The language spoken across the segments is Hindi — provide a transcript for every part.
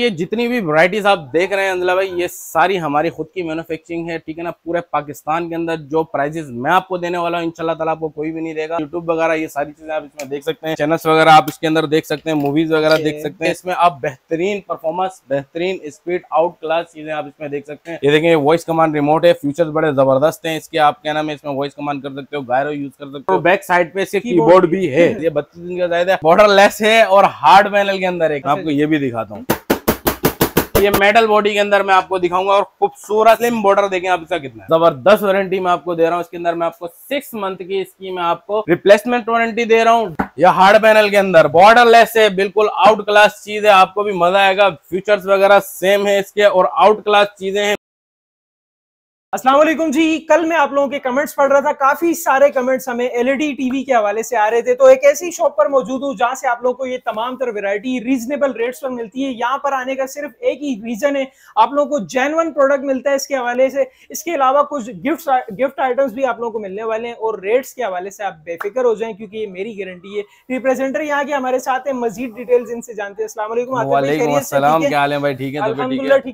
ये जितनी भी वैरायटीज आप देख रहे हैं अंजला भाई, ये सारी हमारी खुद की मैन्युफैक्चरिंग है, ठीक है ना। पूरे पाकिस्तान के अंदर जो प्राइजेस मैं आपको देने वाला हूँ इंशाल्लाह ताला आपको कोई भी नहीं देगा। यूट्यूब वगैरह ये सारी चीजें आप इसमें देख सकते हैं, चैनल्स वगैरह आप इसके अंदर देख सकते हैं, मूवीज वगैरह देख सकते हैं। इसमें आप बेहतरीन परफॉर्मेंस, बेहतरीन स्पीड, आउट क्लास चीजें आप इसमें देख सकते हैं। ये देखें, वॉइस कमांड रिमोट है, फीचर्स बड़े जबरदस्त है इसके। आप क्या नाम है, इसमें वॉइस कमांड कर सकते हो, गायरो यूज कर सकते हो। बैक साइड पे इसके कीबोर्ड भी है, ये 32 इंच का ज्यादा बॉर्डरलेस है और हार्ड पैनल के अंदर है। आपको ये भी दिखाता हूँ, ये मेटल बॉडी के अंदर मैं आपको दिखाऊंगा और खूबसूरत स्लिम बॉर्डर देखें आप इसका कितना जबरदस्त। वारंटी मैं आपको दे रहा हूँ इसके अंदर, मैं आपको 6 मंथ की इसकी मैं आपको रिप्लेसमेंट वारंटी दे रहा हूँ। यह हार्ड पैनल के अंदर बॉर्डरलेस है, बिल्कुल आउट क्लास चीज है, आपको भी मजा आएगा। फीचर्स वगैरह सेम है इसके और आउट क्लास चीजें हैं। अस्सलाम वालेकुम जी, कल मैं आप लोगों के कमेंट्स पढ़ रहा था, काफी सारे कमेंट्स हमें एलईडी टीवी के हवाले से आ रहे थे। तो एक ऐसी शॉप पर मौजूद हूँ जहाँ से आप लोगों को ये तमाम तरह वैरायटी रीजनेबल रेट्स पर मिलती है। यहाँ पर आने का सिर्फ एक ही रीजन है, आप लोगों को जेन्युइन प्रोडक्ट मिलता है इसके हवाले से। इसके अलावा कुछ गिफ्ट आइटम्स भी आप लोगों को मिलने वाले हैं और रेट्स के हवाले से आप बेफिक्र हो जाएं, क्योंकि ये मेरी गारंटी है। रिप्रेजेंटर यहाँ के हमारे साथ है, मजीद डिटेल्स इनसे जानते हैं। अस्सलाम वालेकुम, ठीक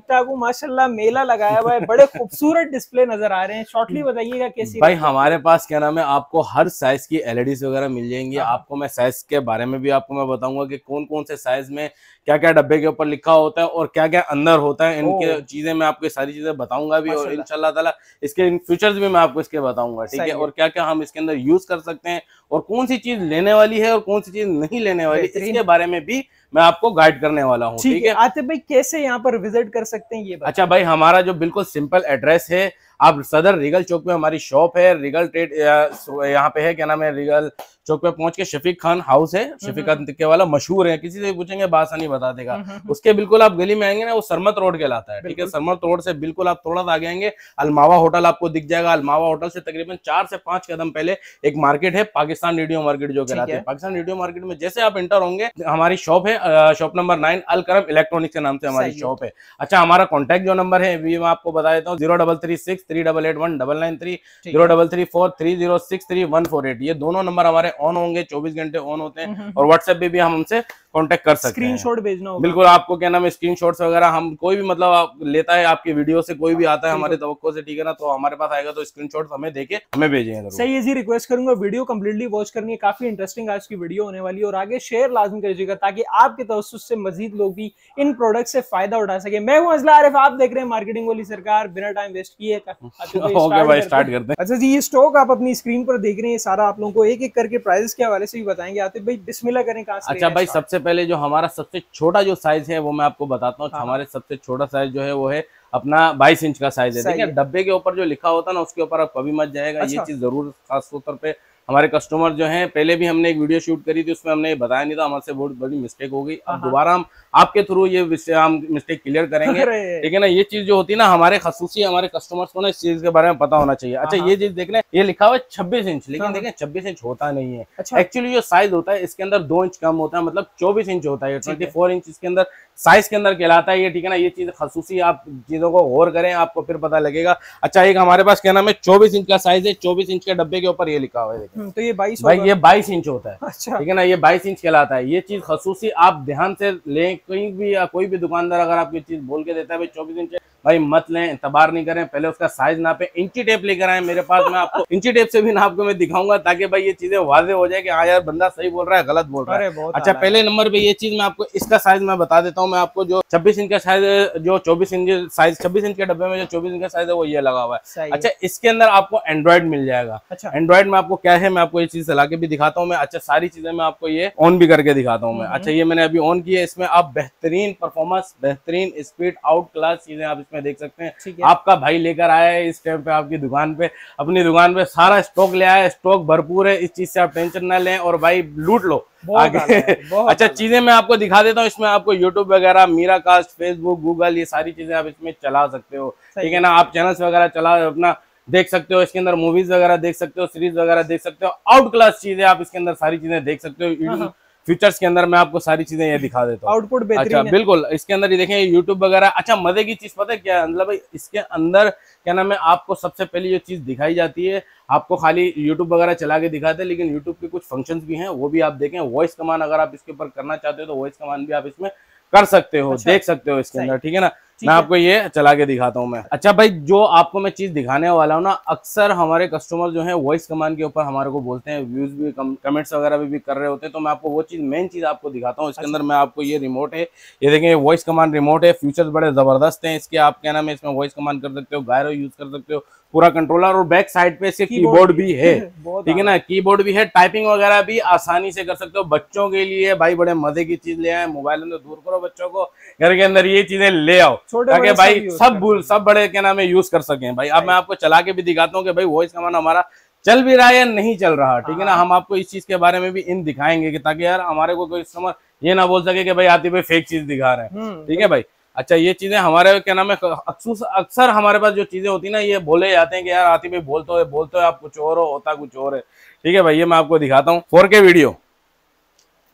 ठाक हूँ माशाल्लाह, मेला लगाया हुआ है, बड़े खूबसूरत डिस्प्ले नजर आ रहे हैं। शॉर्टली बताइएगा कैसी भाई हमारे पास क्या नाम है, आपको हर साइज की एलईडी वगैरह मिल जाएंगी। आपको मैं साइज के बारे में भी आपको मैं बताऊंगा कि कौन कौन से साइज में क्या क्या डब्बे के ऊपर लिखा होता है और क्या क्या अंदर होता है। इनके चीजें मैं आपको सारी चीजें बताऊंगा भी और इंशाल्लाह ताला इसके फीचर्स भी मैं आपको इसके बताऊंगा, ठीक है। और क्या क्या हम इसके अंदर यूज कर सकते हैं और कौन सी चीज लेने वाली है और कौन सी चीज नहीं लेने वाली, इसके बारे में भी मैं आपको गाइड करने वाला हूँ, ठीक है। आतिफ भाई कैसे यहाँ पर विजिट कर सकते हैं ये? अच्छा भाई, हमारा जो बिल्कुल सिंपल एड्रेस है, आप सदर रिगल चौक पे हमारी शॉप है। रिगल ट्रेड यहाँ पे है, क्या नाम है, रिगल चौक पे पहुंच के शफीक खान हाउस है, शफीक खान टिक्के वाला मशहूर है, किसी से पूछेंगे बासानी बता देगा। उसके बिल्कुल आप गली में आएंगे ना, वो सरमत रोड कहलाता है, ठीक है। सरमत रोड से बिल्कुल आप थोड़ा सा आगे आएंगे, अलमावा होटल आपको दिख जाएगा। अलमावा होटल से तकरीबन 4 से 5 कदम पहले एक मार्केट है, पाकिस्तान रेडियो मार्केट जो कहलाती है। पाकिस्तान रेडियो मार्केट में जैसे आप एंटर होंगे हमारी शॉप है, शॉप नंबर 9 अलकरम इलेक्ट्रॉनिक्स के नाम से हमारी शॉप है। अच्छा, हमारा कॉन्टैक्ट जो नंबर है मैं आपको बता देता हूँ, 03363819930, 03343063148। ये दोनों नंबर हमारे ऑन होंगे, 24 घंटे ऑन होते हैं। और व्हाट्सएप पे भी हम हमसे कांटेक्ट कर सकते हैं। स्क्रीनशॉट भेजना होगा बिल्कुल आपको, क्या नाम है, स्क्रीनशॉट्स वगैरह हम कोई भी मतलब आप लेता है आपके वीडियो से, कोई भी आता है हमारे तवक्को से, ठीक है ना, तो हमारे पास आएगा तो स्क्रीनशॉट हमें देके हमें भेजेंगे। सही है जी, रिक्वेस्ट करूंगा वीडियो कंप्लीटली वॉच करनी है, काफी इंटरेस्टिंग आज की वीडियो होने वाली है और आगे शेयर लाजम करिएगा ताकि आपके तवस्सुस से मजीद लोग भी इन प्रोडक्ट से फायदा उठा सके। मैं हूं अज़ला आरिफ, आप देख रहे हैं मार्केटिंग वाली सरकार, बिना टाइम वेस्ट किए ओके भाई स्टार्ट करते हैं। अच्छा जी, ये स्टॉक आप अपनी स्क्रीन पर देख रहे हैं सारा, आप लोगों को एक एक करके प्राइसेस के हवाले से भी बताएंगे। आतिफ भाई बिस्मिल्लाह करें कहां से? अच्छा भाई, सबसे पहले जो हमारा सबसे छोटा जो साइज है वो मैं आपको बताता हूँ। हमारे सबसे छोटा साइज जो है वो है अपना 22 इंच का साइज है, ठीक है। डब्बे के ऊपर जो लिखा होता है ना उसके ऊपर आप कभी मत जाएगा, ये चीज जरूर खास तौर पर हमारे कस्टमर जो हैं, पहले भी हमने एक वीडियो शूट करी थी उसमें हमने बताया नहीं था, हमारे से बहुत बड़ी मिस्टेक हो गई। अब दोबारा हम आपके थ्रू ये हम मिस्टेक क्लियर करेंगे, ठीक है ना। ये चीज जो होती है ना हमारे खसूसी, हमारे कस्टमर्स को ना इस चीज के बारे में पता होना चाहिए। अच्छा, ये चीज देख रहे हैं, ये लिखा हुआ है 26 इंच, लेकिन देखें 26 इंच होता नहीं है। एक्चुअली जो साइज होता है इसके अंदर 2 इंच कम होता है, मतलब 24 इंच होता है, 24 इंच इसके अंदर साइज के अंदर कहलाता है ये, ठीक है ना। ये चीज खसूसी, आप चीजों को गौर करें आपको फिर पता लगेगा। अच्छा, एक हमारे पास क्या नाम है 24 इंच का साइज है, 24 इंच के डब्बे के ऊपर ये लिखा हुआ है, तो ये 22 भाई ये 22 इंच होता है, अच्छा, ठीक है ना, ये 22 इंच कहलाता है। ये चीज खसूसी आप ध्यान से लें, कोई भी दुकानदार अगर आपको चीज बोल के देता है 24 इंच, भाई मत लें, एतबार नहीं करें, पहले उसका साइज नापे। इंची टेप लेकर आए मेरे पास, मैं आपको इंची टेप से भी नाप को मैं दिखाऊंगा ताकि भाई ये चीजें वाजे हो जाए कि हाँ यार बंदा सही बोल रहा है, गलत बोल रहा है। अच्छा, पहले नंबर पे ये चीज मैं आपको इसका साइज मैं बता देता हूँ। मैं आपको जो 26 इंच का साइज, जो 24 इंच साइज, 26 इंच के डब्बे में जो 24 इंच का साइज है वो ये लगा हुआ है। अच्छा, इसके अंदर आपको एंड्रॉइड मिल जाएगा। एंड्रॉइड में आपको क्या है मैं आपको ये चीज चला के भी दिखाता हूँ मैं। अच्छा, सारी चीजें मैं आपको ये ऑन भी करके दिखाता हूँ मैं। अच्छा, ये मैंने अभी ऑन किया, इसमें आप बेहतरीन परफॉर्मेंस, बेहतरीन स्पीड, आउट क्लास चीजें आप में देख सकते हैं। आपका भाई लेकर आया है इस टाइम पे आपकी दुकान पे, अपनी दुकान पे सारा स्टॉक ले आया है, स्टॉक भरपूर है, इस चीज से आप टेंशन ना लें और भाई लूट लो आगे। अच्छा, चीजें मैं आपको दिखा देता हूँ। इसमें आपको यूट्यूब वगैरह, मीरा कास्ट, फेसबुक, गूगल, ये सारी चीजें आप इसमें चला सकते हो, ठीक है ना। आप चैनल्स वगैरह चला अपना देख सकते हो, इसके अंदर मूवीज वगैरह देख सकते हो, सीरीज वगैरह देख सकते हो, आउट क्लास चीजें आप इसके अंदर सारी चीजें देख सकते हो। फीचर्स के अंदर मैं आपको सारी चीजें ये दिखा देता हूँ, आउटपुट बेहतरीन। अच्छा, बिल्कुल इसके अंदर ये देखें यूट्यूब वगैरह। अच्छा, मजे की चीज पता है क्या मतलब भाई, इसके अंदर क्या नाम है, आपको सबसे पहले जो चीज दिखाई जाती है, आपको खाली यूट्यूब वगैरह चला के दिखाते हैं, लेकिन यूट्यूब के कुछ फंक्शंस भी हैं वो भी आप देखें। वॉइस कमांड अगर आप इसके ऊपर करना चाहते हो तो वॉइस कमांड भी आप इसमें कर सकते हो, देख सकते हो इसके अंदर, ठीक है ना। मैं आपको ये चला के दिखाता हूँ मैं। अच्छा भाई, जो आपको मैं चीज दिखाने वाला हूँ ना, अक्सर हमारे कस्टमर जो है वॉइस कमांड के ऊपर हमारे को बोलते हैं, व्यूज भी कमेंट्स वगैरह भी कर रहे होते हैं, तो मैं आपको वो चीज मेन चीज आपको दिखाता हूँ। इसके अंदर मैं आपको ये रिमोट है, ये देखें वॉइस कमांड रिमोट है, फीचर्स बड़े जबरदस्त हैं इसके। आप क्या नाम है, इसमें वॉइस कमांड कर सकते हो, गायरो यूज कर सकते हो, पूरा कंट्रोलर, और बैक साइड पे इसके कीबोर्ड भी है, ठीक है ना, कीबोर्ड भी है, टाइपिंग वगैरह भी आसानी से कर सकते हो। बच्चों के लिए भाई बड़े मजे की चीज ले आए, मोबाइल अंदर दूर करो, बच्चों को घर के अंदर ये चीजें ले आओ, ताकि भाई सब बड़े क्या नाम है यूज कर सकें। भाई अब मैं आपको चला के भी दिखाता हूँ कि भाई वॉइस कमांड हमारा चल भी रहा है या नहीं चल रहा, ठीक है ना। हम आपको इस चीज के बारे में भी इन दिखाएंगे कि ताकि यार हमारे को कोई कस्टमर ये ना बोल सके कि भाई आती भाई फेक चीज दिखा रहे हैं, ठीक है भाई। अच्छा ये चीजें हमारे क्या नाम है, अक्सर हमारे पास जो चीजें होती है ना, ये बोले जाते हैं कि यार आती भाई बोलते हो आप कुछ और हो, होता कुछ और है, ठीक है भाई। ये मैं आपको दिखाता हूँ 4K वीडियो।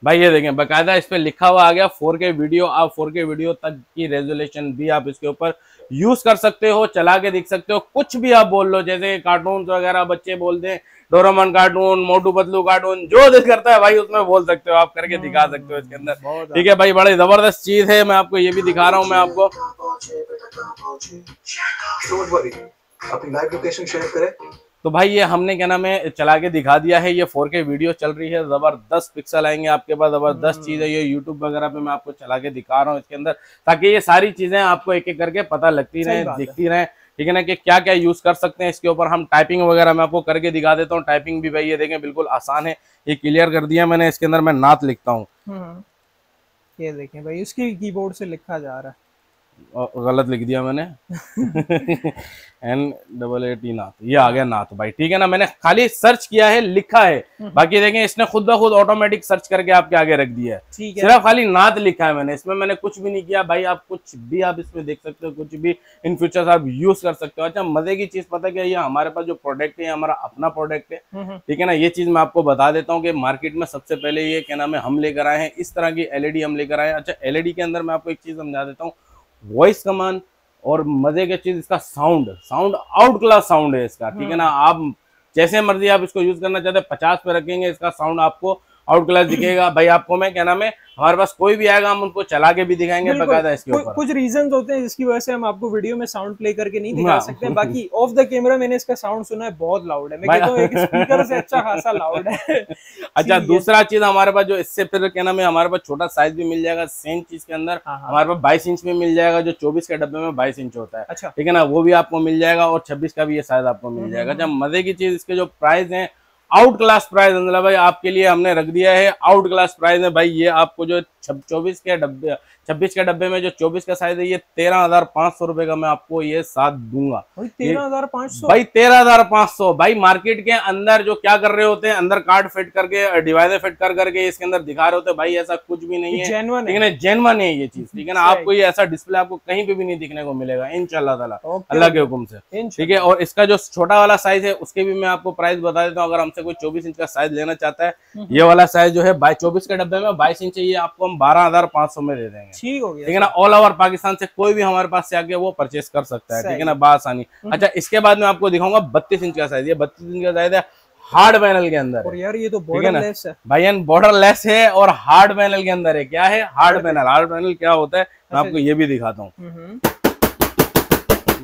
भाई ये देखें बाकायदा इस पे लिखा हुआ आ गया 4K वीडियो। आप 4K वीडियो तक की रेजोल्यूशन भी आप इसके ऊपर यूज कर सकते हो, चला के देख सकते हो। कुछ भी आप बोल लो, जैसे कार्टून वगैरह बच्चे बोलते हैं, Doraemon cartoon, Motu Patlu cartoon, जो दिल करता है भाई उसमें बोल सकते हो आप, करके दिखा सकते हो इसके अंदर, ठीक है भाई। बड़ी जबरदस्त चीज है, मैं आपको ये भी दिखा रहा हूँ। मैं आपको तो भाई ये हमने क्या नाम है चला के दिखा दिया है। ये 4K वीडियो चल रही है, जबरदस्त पिक्सल आएंगे आपके पास, जबरदस्त चीज है ये। यूट्यूब वगैरह पे मैं आपको चला के दिखा रहा हूँ इसके अंदर, ताकि ये सारी चीजें आपको एक एक करके पता लगती रहे, दिखती रहे, ठीक है ना, कि क्या क्या यूज कर सकते हैं इसके ऊपर। हम टाइपिंग वगैरह मैं आपको करके दिखा देता हूँ। टाइपिंग भी भाई ये देखें बिल्कुल आसान है, ये क्लियर कर दिया मैंने इसके अंदर। मैं नात लिखता हूँ, ये देखें भाई उसकी कीबोर्ड से लिखा जा रहा है, गलत लिख दिया मैंने, NAAT नाथ, ये आ गया नाथ भाई, ठीक है ना। मैंने खाली सर्च किया है, लिखा है, बाकी देखें इसने खुद ब खुद ऑटोमेटिक सर्च करके आपके आगे रख दिया है, सिर्फ खाली नाथ लिखा है मैंने, इसमें मैंने कुछ भी नहीं किया भाई। आप कुछ भी आप इसमें देख सकते हो, कुछ भी इन फ्यूचर्स आप यूज कर सकते हो। अच्छा मजे की चीज पता क्या, ये हमारे पास जो प्रोडक्ट है हमारा अपना प्रोडक्ट है, ठीक है ना। ये चीज मैं आपको बता देता हूँ कि मार्केट में सबसे पहले ये क्या नाम है हम लेकर आए हैं, इस तरह की LED हम लेकर आए हैं। अच्छा LED के अंदर मैं आपको एक चीज समझा देता हूँ, वॉइस कमांड और मजे की चीज इसका साउंड आउट क्लास साउंड है इसका, ठीक है ना। आप जैसे मर्जी आप इसको यूज करना चाहते हैं, 50 पे रखेंगे, इसका साउंड आपको आउट क्लास दिखेगा भाई। आपको मैं क्या नाम है हमारे पास कोई भी आएगा हम उनको चला के भी दिखाएंगे बकायदा इसके ऊपर। कुछ रीजंस होते हैं जिसकी वजह से हम आपको वीडियो में साउंड प्ले करके नहीं दिखा सकते हैं। बाकी ऑफ द कैमरा मैंने इसका साउंड सुना है, बहुत लाउड है, मैं कहता हूं एक स्पीकर से अच्छा खासा लाउड है। अच्छा दूसरा चीज हमारे पास जो इससे फिर क्या नाम है हमारे पास छोटा साइज भी मिल जाएगा, सेम चीज के अंदर हमारे पास 22 इंच में मिल जाएगा, जो 24 के डब्बे में 22 इंच होता है, ठीक है ना, वो भी आपको मिल जाएगा, और 26 का भी ये साइज आपको मिल जाएगा। जब मजे की चीज इसके जो प्राइस है आउट क्लास प्राइस भाई आपके लिए हमने रख दिया है, आउट क्लास प्राइस है भाई। ये आपको जो 26 के डब्बे में जो 24 का साइज है, ये 13,500 रुपए का मैं आपको ये साथ दूंगा। 13,500 भाई, 13,500 भाई। मार्केट के अंदर जो क्या कर रहे होते हैं, अंदर कार्ड फिट करके, डिवाइसर फिट कर करके इसके अंदर दिखा रहे होते हैं भाई, ऐसा कुछ भी नहीं है, ठीक है, जेन्युइन है ये चीज, ठीक है ना। आपको ये ऐसा डिस्प्ले आपको कहीं पे भी नहीं दिखने को मिलेगा इंशाल्लाह ताला, अल्लाह के हुक्म से, ठीक है। और इसका जो छोटा वाला साइज है उसके भी मैं आपको प्राइस बता देता हूँ। अगर हमसे कोई 24 इंच का साइज लेना चाहता है, ये वाला साइज जो है 24 के डब्बे में 22 इंच, ये आपको हम 12,500 में दे देंगे, ठीक हो गया, ठीक है ना। ऑल ओवर पाकिस्तान से कोई भी हमारे पास से आके वो परचेस कर सकता है, ठीक है ना, बासानी। अच्छा इसके बाद में आपको दिखाऊंगा 32 इंच का साइज, ये 32 इंच का साइज है, हार्ड पैनल के अंदर। और यार ये तो बॉर्डरलेस है भाई, बॉर्डरलेस है और हार्ड पैनल के अंदर है। क्या है हार्ड पैनल? हार्ड पैनल क्या होता है मैं आपको ये भी दिखाता हूँ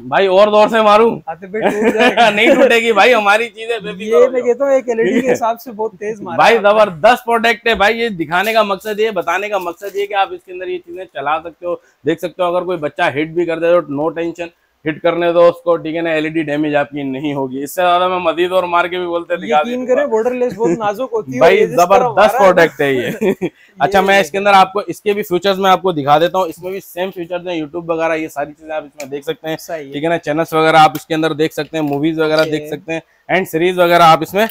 भाई, और दौर से मारू नहीं टूटेगी भाई हमारी चीजें, एक LED के हिसाब से बहुत तेज मार भाई, जबरदस्त प्रोडक्ट है भाई। ये दिखाने का मकसद ये, बताने का मकसद ये कि आप इसके अंदर ये चीजें चला सकते हो, देख सकते हो। अगर कोई बच्चा हिट भी कर दे तो नो टेंशन, हिट करने दो उसको, ठीक है ना, LED डैमेज आपकी नहीं होगी। इससे ज्यादा मैं मजीद और मार के भी बोलते दिखा दूं, बॉर्डरलेस बहुत नाजुक होती है भाई, जबरदस्त प्रोडक्ट है ये। अच्छा मैं इसके अंदर आपको इसके भी फीचर्स में आपको दिखा देता हूँ। इसमें भी सेम फीचर्स हैं, यूट्यूब वगैरह ये सारी चीजें आप इसमें देख सकते हैं, ठीक है ना। चैनल्स वगैरह आप इसके अंदर देख सकते हैं, मूवीज वगैरह देख सकते हैं, एंड सीरीज वगैरह आप इसमें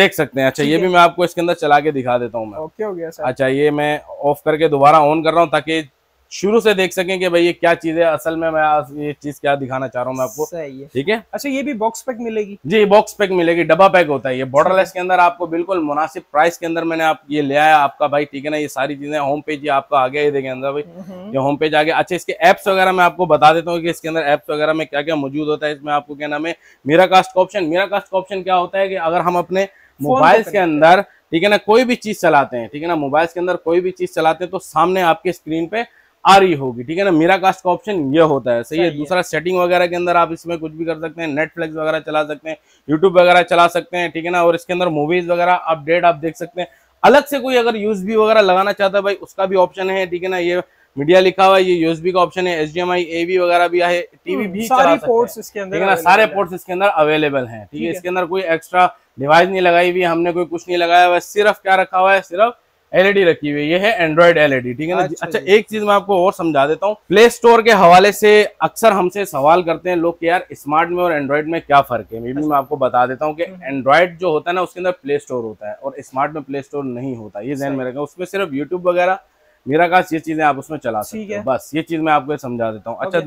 देख सकते हैं। अच्छा ये भी मैं आपको इसके अंदर चला के दिखा देता हूँ मैं। ओके हो गया सर। अच्छा ये मैं ऑफ करके दोबारा ऑन कर रहा हूँ ताकि शुरू से देख सकें कि भाई ये क्या चीज है, असल में मैं ये चीज क्या दिखाना चाह रहा हूँ मैं आपको, सही है, ठीक है। अच्छा ये भी बॉक्स पैक मिलेगी जी, बॉक्स पैक मिलेगी, डब्बा पैक होता है ये, बॉर्डरलेस के अंदर आपको बिल्कुल मुनासिब प्राइस के अंदर मैंने आप ये ले आया आपका भाई, ठीक है ना। ये सारी चीजें होम पेज ये आपका आ गया, ये देखें अंदर भाई ये होम पेज आ गया। अच्छा इसके एप्स वगैरह मैं आपको बता देता हूँ कि इसके अंदर एप्स वगैरह में क्या क्या मौजूद होता है। इसमें आपको क्या नाम है मिराकास्ट का ऑप्शन, मिराकास्ट का ऑप्शन क्या होता है कि अगर हम अपने मोबाइल के अंदर, ठीक है ना, कोई भी चीज चलाते हैं, ठीक है ना, मोबाइल के अंदर कोई भी चीज चलाते हैं तो सामने आपके स्क्रीन पे आ रही होगी, ठीक है ना। मीरा कास्ट का ऑप्शन ये होता है, सही है। दूसरा सेटिंग वगैरह के अंदर आप इसमें कुछ भी कर सकते हैं, नेटफ्लिक्स वगैरह चला सकते हैं, यूट्यूब वगैरह चला सकते हैं, ठीक है ना। और इसके अंदर मूवीज वगैरह अपडेट आप देख सकते हैं। अलग से कोई अगर यूएसबी वगैरह लगाना चाहता है भाई उसका भी ऑप्शन है, ठीक है ना। ये मीडिया लिखा हुआ है, ये यूएसबी का ऑप्शन है, HDMI AV वगैरह भी है, टीवी भी चला सकते हैं, ठीक है ना। सारे पोर्ट्स इसके अंदर अवेलेबल हैं, ठीक है। इसके अंदर कोई एक्स्ट्रा डिवाइस नहीं लगाई हुई हमने, कोई कुछ नहीं लगाया हुआ है, सिर्फ क्या रखा हुआ है, सिर्फ LED रखी हुई है। ये है एंड्रॉइड LED, ठीक है ना। अच्छा, एक चीज मैं आपको और समझा देता हूँ, प्ले स्टोर के हवाले से अक्सर हमसे सवाल करते हैं लोग कि यार स्मार्ट में और एंड्रॉइड में क्या फर्क है। मैं आपको बता देता हूँ कि एंड्रॉइड जो होता है ना उसके अंदर प्ले स्टोर होता है और स्मार्ट में प्ले स्टोर नहीं होता, ये ध्यान में रखना। उसमें सिर्फ यूट्यूब वगैरह मेरा खास ये चीजें आप उसमें चला सकते हो, बस ये चीज मैं आपको समझा देता हूँ। अच्छा,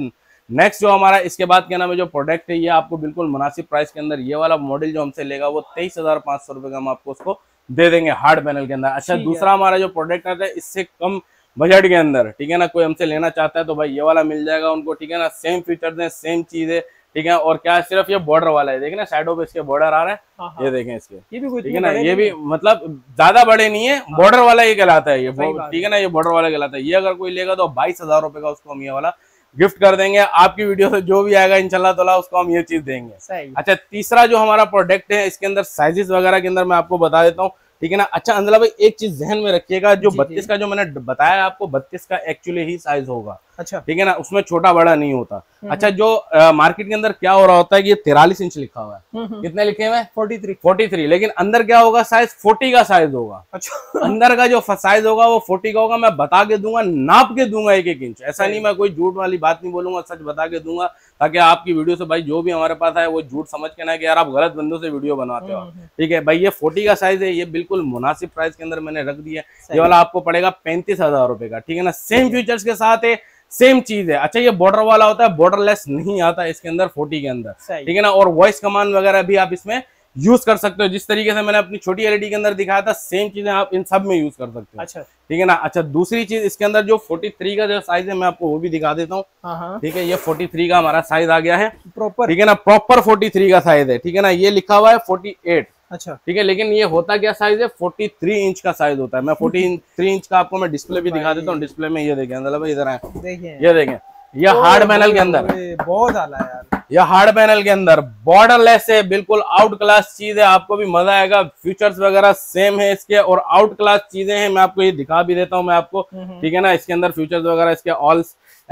नेक्स्ट जो हमारा इसके बाद क्या नाम है जो प्रोडक्ट है, ये आपको बिल्कुल मुनासिब प्राइस के अंदर ये वाला मॉडल जो हमसे लेगा वो 23,500 रुपए का हम आपको उसको दे देंगे हार्ड पैनल के अंदर। अच्छा, दूसरा हमारा जो प्रोडक्ट आता है इससे कम बजट के अंदर, ठीक है ना, कोई हमसे लेना चाहता है तो भाई ये वाला मिल जाएगा उनको, ठीक है ना। सेम फीचर्स हैं, सेम चीज है, ठीक है। और क्या सिर्फ ये बॉर्डर वाला है, देखे ना साइडों पे इसके बॉर्डर आ रहा है, ये देखें इसके, ठीक है ना। ये भी मतलब ज्यादा बड़े नहीं है, बॉर्डर वाला ये कहलाता है ये, ठीक है ना, ये बॉर्डर वाला कहलाता है। ये अगर कोई लेगा तो 22,000 रुपए का उसको हम ये वाला गिफ्ट कर देंगे। आपकी वीडियो से जो भी आएगा इंशाल्लाह तआला उसको हम ये चीज देंगे। अच्छा, तीसरा जो हमारा प्रोडक्ट है इसके अंदर साइजेस वगैरह के अंदर मैं आपको बता देता हूँ, ठीक है ना। अच्छा अंजला भाई, एक चीज जहन में रखिएगा, जो 32 का जो मैंने बताया आपको 32 का एक्चुअली ही साइज होगा, अच्छा, ठीक है ना, उसमें छोटा बड़ा नहीं होता। अच्छा, जो मार्केट के अंदर क्या हो रहा होता है कि 43 इंच लिखा हुआ है, कितने लिखे हुए हैं, 43, लेकिन अंदर क्या होगा साइज 40 का साइज होगा। अच्छा, अंदर का जो साइज होगा वो 40 का होगा। मैं बता के दूंगा, नाप के दूंगा, 1-1 इंच, ऐसा नहीं मैं कोई झूठ वाली बात नहीं बोलूंगा, सच बता के दूंगा, ताकि आपकी वीडियो से भाई जो भी हमारे पास आए वो झूठ समझ के ना कि यार आप गलत बंदों से वीडियो बनाते हो, ठीक है भाई। ये 40 का साइज है, ये बिल्कुल मुनासिब प्राइस के अंदर मैंने रख दिया। ये वाला आपको पड़ेगा 35,000 रुपए का, ठीक है ना। सेम फीचर्स के साथ है, सेम चीज है। अच्छा, ये बॉर्डर वाला होता है, बॉर्डरलेस नहीं आता इसके अंदर 40 के अंदर, ठीक है ना। और वॉइस कमांड वगैरह भी आप इसमें यूज कर सकते हो, जिस तरीके से मैंने अपनी छोटी LED के अंदर दिखाया था सेम चीजें आप इन सब में यूज कर सकते हो, अच्छा, ठीक है ना। अच्छा, दूसरी चीज इसके अंदर जो 43 का जो साइज है मैं आपको वो भी दिखा देता हूँ, ठीक है। ये 43 का हमारा साइज आ गया है प्रॉपर, ठीक है ना, प्रॉपर 43 का साइज है, ठीक है ना। ये लिखा हुआ है 48, अच्छा, ठीक है, लेकिन ये होता क्या साइज है, 43 इंच का साइज होता है। मैं 43 इंच का आपको मैं डिस्प्ले भी दिखा देता हूँ। डिस्प्ले में ये देखें अंदर भाई, इधर आए, ये देखें, यह हार्ड पैनल के अंदर बहुत आला है यार, यह हार्ड पैनल के अंदर बॉर्डरलेस है, बिल्कुल आउट क्लास चीज है, आपको भी मजा आएगा। फीचर्स वगैरह सेम है इसके और आउट क्लास चीजें हैं, मैं आपको ये दिखा भी देता हूँ मैं आपको, ठीक है ना। इसके अंदर फीचर्स वगैरह इसके ऑल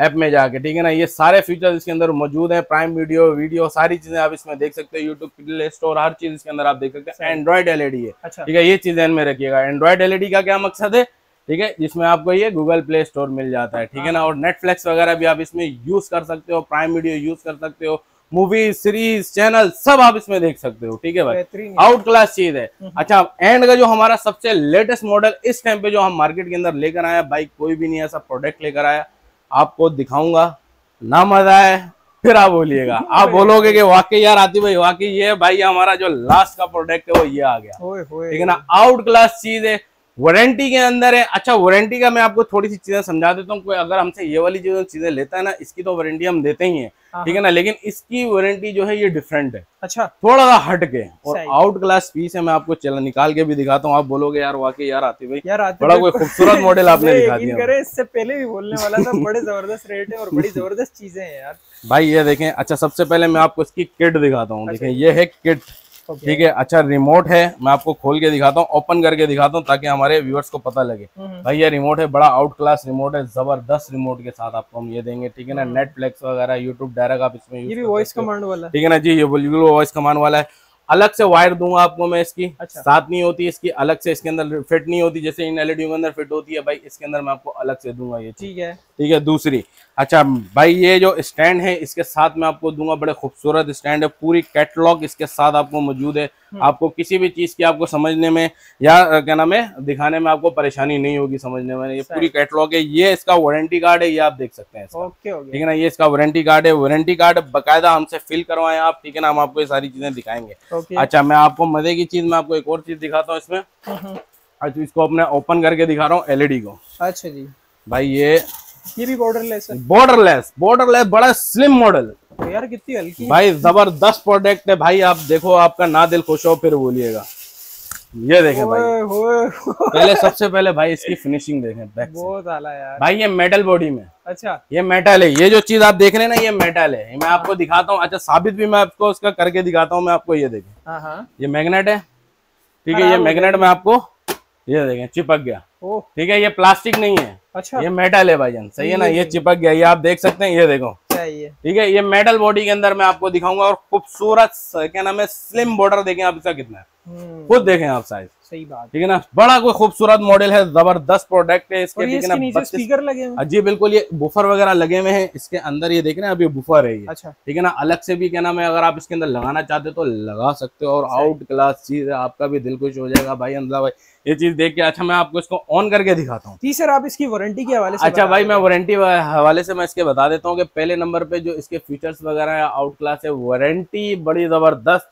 ऐप में जाके, ठीक है ना, ये सारे फीचर्स इसके अंदर मौजूद है, प्राइम वीडियो सारी चीजें आप इसमें देख सकते हो, यूट्यूब प्ले स्टोर हर चीज इसके अंदर आप देख सकते हैं। एंड्रॉइड LED है, ठीक है, ये चीजें इनमें रखिएगा। एंड्रॉइड LED का क्या मकसद है, ठीक है, जिसमें आपको ये गूगल प्ले स्टोर मिल जाता है, ठीक है ना। और नेटफ्लिक्स वगैरह भी आप इसमें यूज कर सकते हो, प्राइम वीडियो यूज कर सकते हो, मूवी सीरीज चैनल सब आप इसमें देख सकते हो, ठीक है भाई, आउट क्लास चीज है। अच्छा, एंड का जो हमारा सबसे लेटेस्ट मॉडल इस टाइम पे जो हम मार्केट के अंदर लेकर आया भाई, कोई भी नहीं ऐसा प्रोडक्ट लेकर आया, आपको दिखाऊंगा ना, मजा आए फिर आप बोलिएगा, आप बोलोगे कि वाकई यार आती भाई, वाकई ये भाई हमारा जो लास्ट का प्रोडक्ट है वो ये आ गया, ठीक है ना। आउट क्लास चीज है, वारंटी के अंदर है। अच्छा, वारंटी का मैं आपको थोड़ी सी चीजें समझा देता हूँ, कोई अगर हमसे ये वाली जो चीजें लेता है ना इसकी तो वारंटी हम देते ही हैं, ठीक है ना, लेकिन इसकी वारंटी जो है ये डिफरेंट है, अच्छा, थोड़ा सा हटके और आउट क्लास पीस है। मैं आपको चल निकाल के भी दिखाता हूँ, आप बोलोगे यार वाकई यार आती भाई यार आती, बड़ा कोई खूबसूरत मॉडल आपने दिखा दिया। इससे पहले भी बोलने वाला था, बड़े जबरदस्त रेट है और बड़ी जबरदस्त चीजें हैं यार भाई, ये देखें। अच्छा, सबसे पहले मैं आपको इसकी किट दिखाता हूँ, देखें ये है किट, ठीक है। अच्छा, रिमोट है, मैं आपको खोल के दिखाता हूँ, ओपन करके दिखाता हूँ ताकि हमारे व्यूअर्स को पता लगे भाई ये रिमोट है, बड़ा आउट क्लास रिमोट है, जबरदस्त रिमोट के साथ आपको हम ये देंगे, ठीक है ना। नेटफ्लिक्स वगैरह यूट्यूब डायरेक्ट आप इसमें ये भी वॉइस कमांड वाला, ठीक है ना जी, ये वॉइस कमांड वाला है। अलग से वायर दूंगा आपको मैं, इसकी साथ नहीं होती, इसकी अलग से इसके अंदर फिट नहीं होती, जैसे इन LED के अंदर फिट होती है भाई, इसके अंदर मैं आपको अलग से दूंगा ये, ठीक है, ठीक है। दूसरी, अच्छा भाई ये जो स्टैंड है इसके साथ मैं आपको दूंगा, बड़े खूबसूरत स्टैंड है, पूरी कैटलॉग इसके साथ आपको मौजूद है, आपको किसी भी चीज की आपको समझने में या क्या नाम है दिखाने में आपको परेशानी नहीं होगी, समझने में, ये पूरी कैटलॉग है। ये इसका वारंटी कार्ड है, ये आप देख सकते हैं, ठीक है ना, ये इसका वारंटी कार्ड है, वारंटी कार्ड बाकायदा हमसे फिल करवाएं आप, ठीक है ना, हम आपको ये सारी चीजें दिखाएंगे। अच्छा, मैं आपको मजे की चीज मैं आपको एक और चीज दिखाता हूँ इसमें, अच्छा इसको अपने ओपन करके दिखा रहा हूँ, LED को, अच्छा जी भाई ये भी बॉर्डरलेस है, बॉर्डरलेस बड़ा स्लिम मॉडल यार, कितनी हल्की भाई, जबरदस्त प्रोडक्ट है भाई, आप देखो आपका ना दिल खुश हो फिर बोलिएगा ये देखें भाई, पहले सबसे पहले भाई इसकी फिनिशिंग देखें, बहुत आला यार भाई। ये मेटल बॉडी में, अच्छा ये मेटल है, ये जो चीज आप देख रहे हैं ना ये मेटल है। मैं आपको दिखाता हूँ, अच्छा साबित भी मैं आपको उसका करके दिखाता हूँ। मैं आपको ये देखें, ये मैग्नेट है, ठीक है, ये मैग्नेट में आपको ये देखें चिपक गया, ठीक है, ये प्लास्टिक नहीं है, अच्छा ये मेटल है भाईजान, सही है ना, ये चिपक गया, ये आप देख सकते हैं, ये देखो, ठीक है, ये मेटल बॉडी के अंदर मैं आपको दिखाऊंगा। और खूबसूरत क्या नाम है, स्लिम बॉर्डर, देखें आप इसका कितना है, खुद देखें आप साइज, सही बात, ठीक है ना, बड़ा कोई खूबसूरत मॉडल है, जबरदस्त प्रोडक्ट है इसके, ठीक है ना। नीचे स्पीकर लगे हैं जी, बिल्कुल, ये बुफर वगैरह लगे हुए हैं इसके अंदर, ये देख रहे हैं अभी बुफर है ये, अच्छा, ठीक है ना। अलग से भी क्या नाम है, अगर आप इसके अंदर लगाना चाहते हो तो लगा सकते हो, और आउट क्लास चीज है, आपका भी दिल खुश हो जाएगा भाई, हमजा भाई ये चीज देख के। अच्छा मैं आपको इसको ऑन करके दिखाता हूँ। जी सर, आप इसकी वारंटी के हवाले से, अच्छा भाई मैं वारंटी हवाले से मैं इसके बता देता हूँ कि पहले नंबर पे जो इसके फीचर्स वगैरह है, आउट क्लास है, वारंटी बड़ी जबरदस्त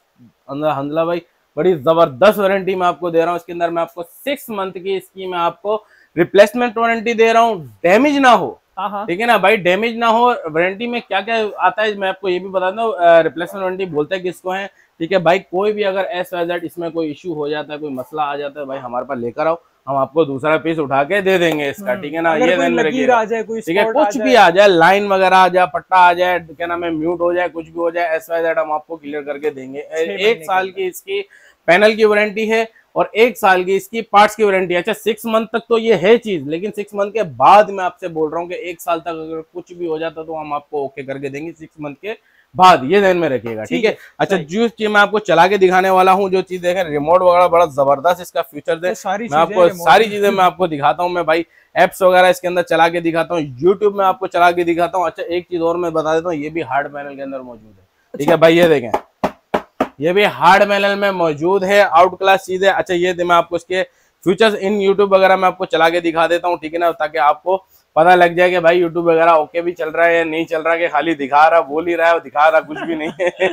हमजा भाई, बड़ी जबरदस्त वारंटी मैं आपको दे रहा हूँ। इसके अंदर मैं आपको 6 मंथ की इसकी मैं आपको रिप्लेसमेंट वारंटी दे रहा हूँ, डैमेज ना हो, ठीक है ना भाई, डैमेज ना हो। वारंटी में क्या क्या आता है मैं आपको ये भी बता दूँ। रिप्लेसमेंट वारंटी बोलते हैं किसको है, ठीक है भाई, कोई भी अगर XYZ इसमें कोई इशू हो जाता है, कोई मसला आ जाता है, भाई हमारे पास लेकर आओ, हम आपको दूसरा पीस उठा के दे देंगे इसका, ठीक है ना। ये ठीक है, कुछ भी आ जाए, लाइन वगैरह आ जाए, पट्टा आ जाए, क्या नाम है, म्यूट हो जाए, कुछ भी हो जाए, XYZ हम आपको क्लियर करके देंगे। 1 साल की इसकी पैनल की वारंटी है और 1 साल की इसकी पार्ट्स की वारंटी। अच्छा 6 मंथ तक तो ये है चीज, लेकिन 6 मंथ के बाद मैं आपसे बोल रहा हूँ कि 1 साल तक अगर कुछ भी हो जाता तो हम आपको ओके करके देंगे 6 मंथ के बाद, ये ध्यान में रखिएगा, ठीक है। अच्छा जो चीज मैं आपको चला के दिखाने वाला हूँ, जो चीज देखें रिमोट वगैरह बड़ा जबरदस्त इसका फीचर है, मैं आपको सारी चीजें मैं आपको दिखाता हूँ। मैं भाई एप्स वगैरह इसके अंदर चला के दिखाता हूँ, यूट्यूब में आपको चला के दिखाता हूँ। अच्छा एक चीज और मैं बता देता हूँ, ये भी हार्ड पैनल के अंदर मौजूद है, ठीक है भाई, ये देखें ये भी हार्ड पैनल में मौजूद है, आउट क्लास चीज है। अच्छा ये मैं आपको इसके फीचर्स इन यूट्यूब वगैरह मैं आपको चला के दिखा देता हूँ, ठीक है ना, ताकि आपको पता लग जाए कि भाई यूट्यूब वगैरह ओके भी चल रहा है या नहीं चल रहा है, कि खाली दिखा रहा, बोल ही रहा है, दिखा रहा कुछ भी नहीं है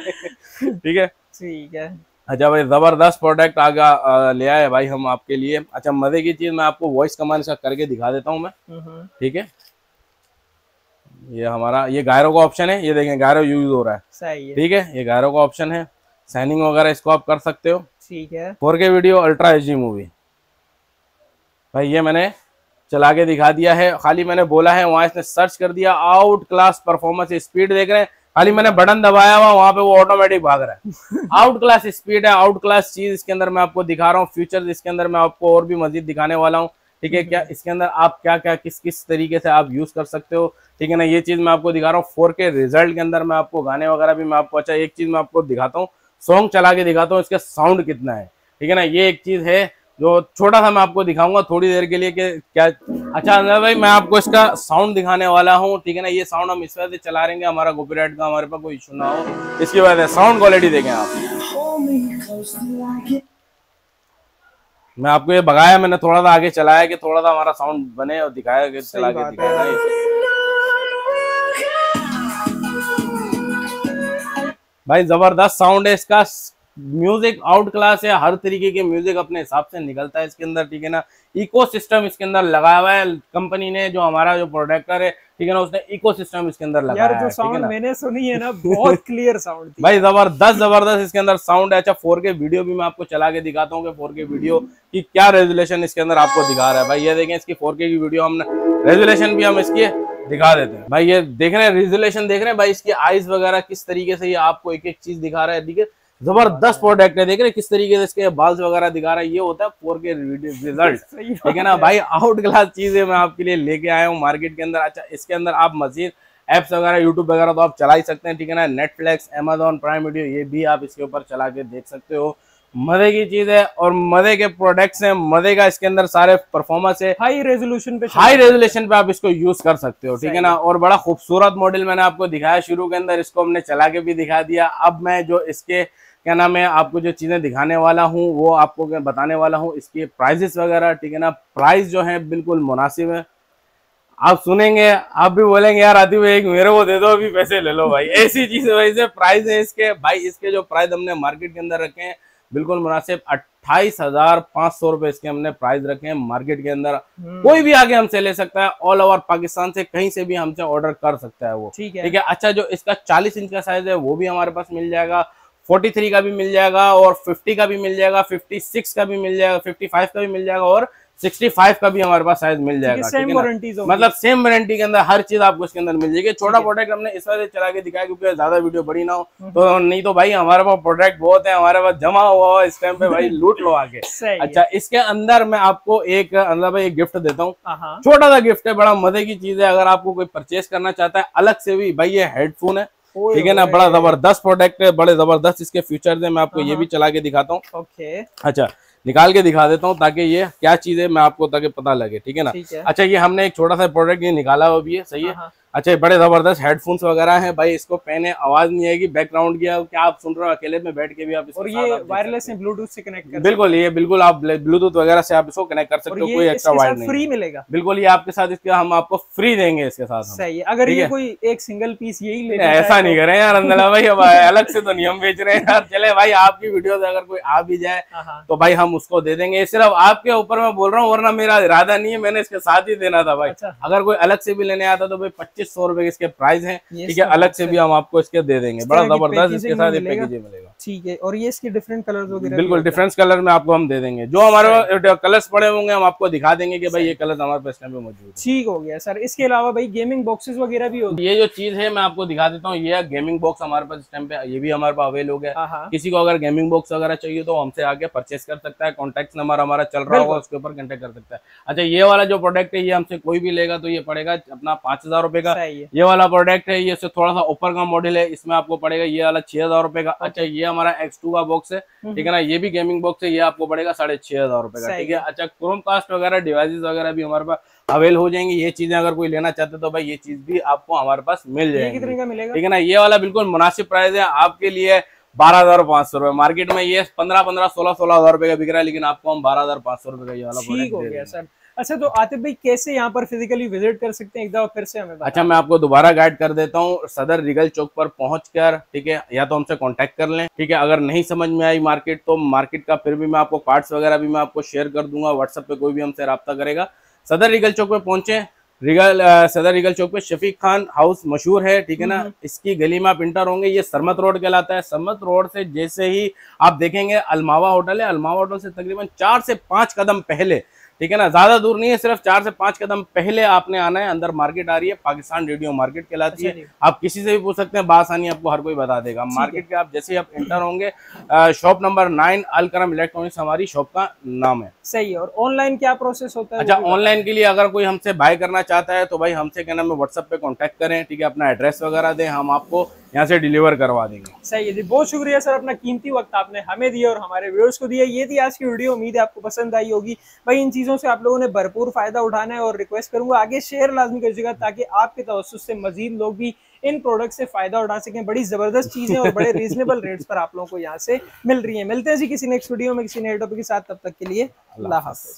ठीक है, ठीक है। अच्छा भाई जबरदस्त प्रोडक्ट आगे ले आए भाई हम आपके लिए। अच्छा मजे की चीज मैं आपको वॉइस कमांड इसका करके दिखा देता हूँ मैं, ठीक है। ये हमारा ये गायरो का ऑप्शन है, ये देखें गायरो यूज हो रहा है, ठीक है, ये गायरो का ऑप्शन है, साइनिंग वगैरह इसको आप कर सकते हो, ठीक है। 4K video, ultra HD movie, भाई ये मैंने चला के दिखा दिया है, खाली मैंने बोला है, वहां इसने सर्च कर दिया आउट क्लास परफॉर्मेंस स्पीड, देख रहे हैं खाली मैंने बटन दबाया हुआ, वहां पे वो ऑटोमेटिक भाग रहा है आउट क्लास स्पीड है, आउट क्लास चीज इसके अंदर मैं आपको दिखा रहा हूँ। फ्यूचर इसके अंदर मैं आपको और भी मजीद दिखाने वाला हूँ, ठीक है, क्या इसके अंदर आप क्या क्या किस किस तरीके से आप यूज कर सकते हो, ठीक है ना, ये चीज मैं आपको दिखा रहा हूँ। 4K रिजल्ट के अंदर मैं आपको गाने वगैरह भी मैं आपको, अच्छा एक चीज मैं आपको दिखाता हूँ, सॉन्ग चला के दिखाता हूँ इसका साउंड कितना है, ठीक है ना, ये एक चीज है जो छोटा सा मैं आपको दिखाऊंगा थोड़ी देर के लिए कि क्या। अच्छा अंदर भाई मैं आपको इसका साउंड दिखाने वाला हूँ, ठीक है ना, ये साउंड हम इस वजह से चला रहेंगे, हमारा कॉपीराइट का हमारे पास कोई इशू ना हो, इसकी वजह से साउंड क्वालिटी देखें आप। मैं आपको ये भगाया, मैंने थोड़ा सा आगे चलाया कि थोड़ा सा हमारा साउंड बने और दिखाया कि चला के दिखाया। भाई जबरदस्त साउंड है इसका, म्यूजिक आउट क्लास है, हर तरीके के म्यूजिक अपने हिसाब से निकलता है इसके अंदर, ठीक है ना। इकोसिस्टम इसके अंदर लगाया हुआ है कंपनी ने, जो हमारा जो प्रोडक्टर है, ठीक है ना, उसने इकोसिस्टम इसके अंदर लगाया है। यार जो साउंड मैंने सुनी है ना, बहुत क्लियर साउंड थी भाई, जबरदस्त जबरदस्त इसके अंदर साउंड है। अच्छा 4K वीडियो भी मैं आपको चला के दिखाता हूँ कि 4K वीडियो की क्या रेजुलेशन इसके अंदर आपको दिखा रहा है। भाई ये देखें इसकी 4K की वीडियो, हमने रेजुलेशन भी हम इसकी दिखा देते हैं। भाई ये देख रहे हैं रेजुलेशन, देख रहे हैं भाई इसकी आईज वगैरह किस तरीके से ये आपको एक एक चीज दिखा रहा है, ठीक है, जबरदस्त प्रोडक्ट है। देख रहे हैं किस तरीके से इसके बाल्स वगैरह दिखा रहा है, ये होता है 4K रिजल्ट, ठीक है ना भाई। आउट क्लास चीजें मैं आपके लिए लेके आया हूँ मार्केट के अंदर। अच्छा इसके अंदर आप मजीद एप्स वगैरह यूट्यूब वगैरह तो आप चला ही सकते हैं, ठीक है ना, नेटफ्लिक्स, Amazon प्राइम वीडियो, ये भी आप इसके ऊपर चला के देख सकते हो। मजे की चीज है और मजे के प्रोडक्ट्स हैं, मजे का इसके अंदर सारे परफॉर्मेंस है, हाई रेजोल्यूशन पे आप इसको यूज कर सकते हो, ठीक है ना। और बड़ा खूबसूरत मॉडल मैंने आपको दिखाया शुरू के अंदर, इसको हमने चला के भी दिखा दिया। अब मैं जो इसके क्या नाम है आपको जो चीजें दिखाने वाला हूँ वो आपको बताने वाला हूँ, इसके प्राइजेस वगैरह, ठीक है ना। प्राइस जो है बिल्कुल मुनासिब है, आप सुनेंगे आप भी बोलेंगे यार आदि भाई एक मेरे को दे दो, अभी पैसे ले लो भाई, ऐसी चीज वैसे प्राइस है इसके। भाई इसके जो प्राइस हमने मार्केट के अंदर रखे हैं बिल्कुल मुनासिब, 28,500 रुपए इसके हमने प्राइस रखे हैं मार्केट के अंदर। कोई भी आगे हमसे ले सकता है, ऑल ओवर पाकिस्तान से कहीं से भी हमसे ऑर्डर कर सकता है वो, ठीक है। अच्छा जो इसका 40 इंच का साइज है वो भी हमारे पास मिल जाएगा, 43 का भी मिल जाएगा और 50 का भी मिल जाएगा, 56 का भी मिल जाएगा, 55 का भी मिल जाएगा और 65 का भी हमारे पास साइज मिल जाएगा। सेम वारंटी, मतलब सेम वारंटी के अंदर हर चीज आपको इसके अंदर मिल जाएगी। छोटा प्रोडक्ट हमने इस वजह से चला के दिखाया क्योंकि ज्यादा वीडियो बड़ी ना हो, तो नहीं तो भाई हमारे पास प्रोडक्ट बहुत है, हमारे पास जमा हुआ इस टाइम पे, भाई लूट लो आगे। अच्छा, इसके अंदर मैं आपको एक मतलब एक गिफ्ट देता हूँ, छोटा सा गिफ्ट है, बड़ा मजे की चीज है। अगर आपको कोई परचेस करना चाहता है अलग से भी, भाई ये हेडफोन है, ठीक है ना, बड़ा जबरदस्त प्रोडक्ट है, बड़े जबरदस्त इसके फीचर्स है। मैं आपको ये भी चला के दिखाता हूँ। ओके, अच्छा निकाल के दिखा देता हूँ ताकि ये क्या चीज है मैं आपको, ताकि पता लगे, ठीक है ना। अच्छा, ये हमने एक छोटा सा प्रोडक्ट ये निकाला हुआ भी है, सही है। अच्छा, बड़े जबरदस्त हेडफोन्स वगैरह हैं भाई, इसको पहने आवाज नहीं आएगी, बैकग्राउंड की क्या आप सुन रहे हो अकेले में बैठ के भी आप इसको, और ये वायरलेस है, ब्लूटूथ से कनेक्ट कर, बिल्कुल ये बिल्कुल आप ब्लूटूथ वगैरह से आप इसको कनेक्ट कर सकते हो, कोई एक्स्ट्रा वायर नहीं, फ्री मिलेगा, बिल्कुल ये आपके साथ इसका हम आपको फ्री देंगे इसके साथ। सही है, अगर ये कोई एक सिंगल पीस यही ले, ऐसा नहीं करे यार अंदर भाई, अब अलग से तो नहीं हम बेच रहे हैं यार। चले भाई, आपकी वीडियो अगर कोई आ भी जाए तो भाई हम उसको दे देंगे, सिर्फ आपके ऊपर मैं बोल रहा हूँ, वरना मेरा इरादा नहीं है, मैंने इसके साथ ही देना था भाई। अगर कोई अलग से भी लेने आता तो भाई 2500 रुपए इसके प्राइस हैं, ठीक है, अलग से भी हम आपको इसके दे देंगे, बड़ा जबरदस्त इसके साथ मिलेगा, ठीक है। और ये इसके डिफरेंट कलर्स वगैरह, बिल्कुल डिफरेंट कलर में आपको हम दे देंगे, जो हमारे कलर्स पड़े होंगे हम आपको दिखा देंगे कि भाई ये कलर हमारे पास में मौजूद है। ठीक हो गया सर। इसके अलावा भाई गेमिंग बॉक्सेस वगैरह भी होगी, ये जो चीज है मैं आपको दिखा देता हूँ, ये गेमिंग बॉक्स हमारे पास इस टाइम पे, ये भी हमारे पास अवेल हो गया। किसी को अगर गेमिंग बॉक्स वगैरह चाहिए तो हमसे आके परचेस कर सकता है, कॉन्टेक्ट नंबर हमारा चल रहा होगा, उसके ऊपर कॉन्टेक्ट कर सकता है। अच्छा, ये वाला जो प्रोडक्ट है ये हमसे कोई भी लेगा तो ये पड़ेगा अपना 5000 रुपए का, ये वाला प्रोडक्ट है, ये थोड़ा सा ऊपर का मॉडल है, इसमें आपको पड़ेगा ये वाला 6000 रुपए का। अच्छा, ये हमारा X2 का बॉक्स है, ठीक है ना, ये भी गेमिंग बॉक्स है, ये आपको पड़ेगा 6500 रुपए का, ठीक है। अच्छा, क्रोमकास्ट वगैरह डिवाइसेस वगैरह भी हमारे पास अवेल हो जाएंगी, ये चीजें अगर कोई लेना चाहते तो भाई ये चीज भी आपको हमारे पास मिल जाएगी, ठीक है ना। ये वाला बिल्कुल मुनासिब प्राइस है आपके लिए, 12500 रुपए। मार्केट में ये 15-16 हजार रुपए का बिक रहा है, लेकिन आपको हम 12500 रुपए का ये वाला प्रोडक्ट दे रहे हैं। अच्छा, तो आतिफ भाई कैसे यहाँ पर फिजिकली विजिट कर सकते हैं, एक बार फिर से हमें बताएं। अच्छा, मैं आपको दोबारा गाइड कर देता हूँ, सदर रिगल चौक पर पहुंचकर, ठीक है, या तो हमसे कांटेक्ट कर लें, ठीक है, अगर नहीं समझ में आई मार्केट तो मार्केट का फिर भी मैं आपको कार्ड्स वगैरह भी मैं आपको शेयर कर दूंगा, व्हाट्सएप पे कोई भी हमसे राब्ता करेगा। सदर रिगल चौक पे पहुंचे, सदर रिगल चौक पे शफीक खान हाउस मशहूर है, ठीक है ना, इसकी गली में आप इंटर होंगे, ये सरमत रोड कहलाता है। सरमत रोड से जैसे ही आप देखेंगे अलमावा होटल है, अलमावा होटल से तकरीबन 4 से 5 कदम पहले, ठीक है ना, ज्यादा दूर नहीं है, सिर्फ 4 से 5 कदम पहले आपने आना है, अंदर मार्केट आ रही है, पाकिस्तान रेडियो मार्केट कहलाती है। आप किसी से भी पूछ सकते हैं, बासानी आपको हर कोई बता देगा। मार्केट के आप जैसे ही आप इंटर होंगे, शॉप नंबर 9 अलकरम इलेक्ट्रॉनिक्स हमारी शॉप का नाम है। सही है। और ऑनलाइन क्या प्रोसेस होता है? अच्छा, ऑनलाइन के लिए अगर कोई हमसे बाय करना चाहता है तो भाई हमसे क्या नाम है व्हाट्सएप पे कॉन्टेक्ट करें, ठीक है, अपना एड्रेस वगैरह दें, हम आपको यहाँ से डिलीवर करवा देंगे। सही है जी, बहुत शुक्रिया सर, अपना कीमती वक्त आपने हमें दिया और हमारे व्यूअर्स को दिया। ये थी आज की वीडियो, उम्मीद है आपको पसंद आई होगी। भाई इन चीज़ों से आप लोगों ने भरपूर फायदा उठाना है और रिक्वेस्ट करूंगा आगे शेयर लाजमी कीजिएगा ताकि आपके तवज्जुह से मजीद लोग भी इन प्रोडक्ट से फायदा उठा सकें। बड़ी जबरदस्त चीजें और बड़े रीजनेबल रेट्स पर आप लोगों को यहाँ से मिल रही है। मिलते हैं जी किसी नेक्स्ट वीडियो में किसी नए टॉपिक के साथ, तब तक के लिए अल्लाह हाफिज।